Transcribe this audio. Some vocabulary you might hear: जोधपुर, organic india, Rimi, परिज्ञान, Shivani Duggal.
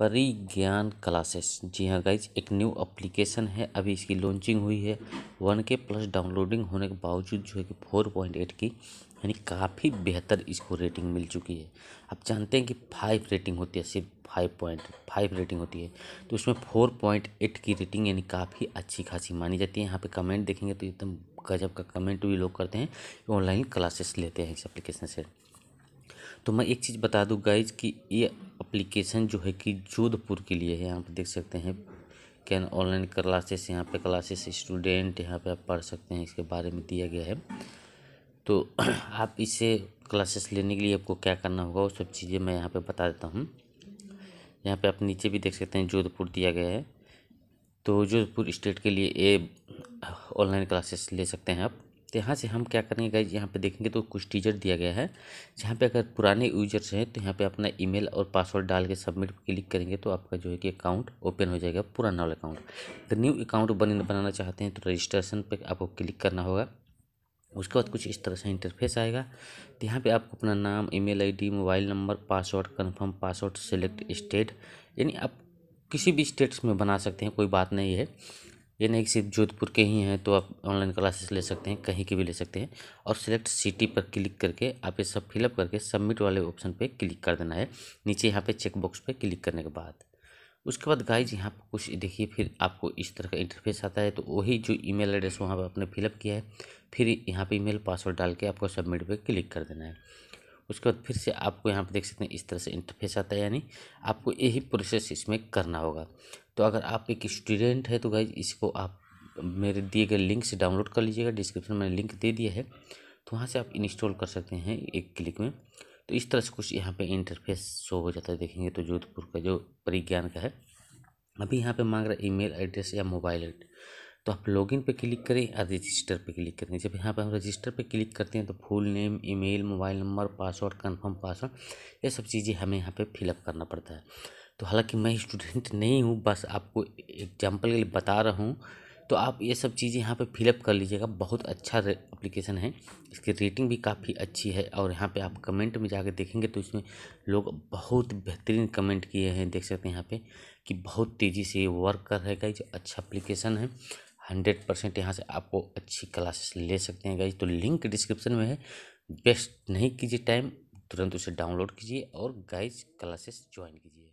परिज्ञान classes. जी हाँ guys, एक new application है, अभी इसकी लॉन्चिंग हुई है। 1K+ डाउनलोडिंग होने के बावजूद जो है कि 4.8 की यानी काफ़ी बेहतर इसको रेटिंग मिल चुकी है। आप जानते हैं कि 5 रेटिंग होती है, सिर्फ 5.5 रेटिंग होती है, तो उसमें 4.8 की रेटिंग यानी काफ़ी अच्छी खासी मानी जाती है। यहाँ पे कमेंट देखेंगे तो एकदम गजब का कमेंट भी लोग करते हैं, ऑनलाइन क्लासेस लेते हैं इस एप्लीकेशन से। तो मैं एक चीज़ बता दूं गाइज कि ये एप्लीकेशन जो है कि जोधपुर के लिए है। यहाँ पे देख सकते हैं कैन ऑनलाइन क्लासेस, यहाँ पे क्लासेस स्टूडेंट, यहाँ पे आप पढ़ सकते हैं, इसके बारे में दिया गया है। तो आप इसे क्लासेस लेने के लिए आपको क्या करना होगा वो सब चीज़ें मैं यहाँ पे बता देता हूँ। यहाँ पे आप नीचे भी देख सकते हैं जोधपुर दिया गया है, तो जोधपुर स्टेट के लिए ये ऑनलाइन क्लासेस ले सकते हैं आप। तो यहाँ से हम क्या करेंगे गाइज, यहाँ पे देखेंगे तो कुछ टीचर दिया गया है, जहाँ पे अगर पुराने यूजर्स हैं तो यहाँ पे अपना ईमेल और पासवर्ड डाल के सबमिट क्लिक करेंगे तो आपका जो है कि अकाउंट ओपन हो जाएगा, पुराना वाला अकाउंट। अगर न्यू अकाउंट बनाना चाहते हैं तो रजिस्ट्रेशन पे आपको क्लिक करना होगा। उसके बाद कुछ इस तरह से इंटरफेस आएगा। तो यहाँ पे आपको अपना नाम, email ID, mobile number, password, confirm password, select state, यानी आप किसी भी स्टेट्स में बना सकते हैं, कोई बात नहीं है, ये नहीं कि सिर्फ जोधपुर के ही हैं तो आप ऑनलाइन क्लासेस ले सकते हैं, कहीं के भी ले सकते हैं। और सिलेक्ट सिटी पर क्लिक करके आप ये सब फिलअप करके सबमिट वाले ऑप्शन पे क्लिक कर देना है, नीचे यहाँ पे चेक बॉक्स पे क्लिक करने के बाद। उसके बाद गाइज यहाँ पर कुछ देखिए, फिर आपको इस तरह का इंटरफेस आता है। तो वही जो ईमेल एड्रेस वहाँ पर आपने फिलअप किया है, फिर यहाँ पर ईमेल पासवर्ड डाल के आपको सबमिट पर क्लिक कर देना है। उसके बाद फिर से आपको यहाँ पर देख सकते हैं इस तरह से इंटरफेस आता है, यानी आपको यही प्रोसेस इसमें करना होगा। तो अगर आप एक स्टूडेंट है तो गाइज इसको आप मेरे दिए गए लिंक से डाउनलोड कर लीजिएगा, डिस्क्रिप्शन में लिंक दे दिया है, तो वहाँ से आप इंस्टॉल कर सकते हैं एक क्लिक में। तो इस तरह से कुछ यहाँ पे इंटरफेस शो हो जाता है, देखेंगे तो जोधपुर का जो परिज्ञान का है। अभी यहाँ पे मांग रहा है ईमेल एड्रेस या मोबाइल एड्रेस, तो आप लॉगिन पे क्लिक करें और रजिस्टर पे क्लिक करें। जब यहाँ पे हम रजिस्टर पे क्लिक करते हैं तो full name, email, mobile number, password, confirm password, ये सब चीज़ें हमें यहाँ पे फिलअप करना पड़ता है। तो हालांकि मैं स्टूडेंट नहीं हूँ, बस आपको एग्जांपल के लिए बता रहा हूँ, तो आप ये सब चीज़ें यहाँ पे फिलअप कर लीजिएगा। बहुत अच्छा एप्लीकेशन है, इसकी रेटिंग भी काफ़ी अच्छी है। और यहाँ पे आप कमेंट में जाकर देखेंगे तो इसमें लोग बहुत बेहतरीन कमेंट किए हैं, देख सकते हैं यहाँ पे कि बहुत तेज़ी से ये वर्क कर रहा है गाइज। अच्छा एप्लीकेशन है, 100% यहाँ से आपको अच्छी क्लासेस ले सकते हैं गाइज। तो लिंक डिस्क्रिप्शन में है, वेस्ट नहीं कीजिए टाइम, तुरंत उसे डाउनलोड कीजिए और गाइज क्लासेस ज्वाइन कीजिए।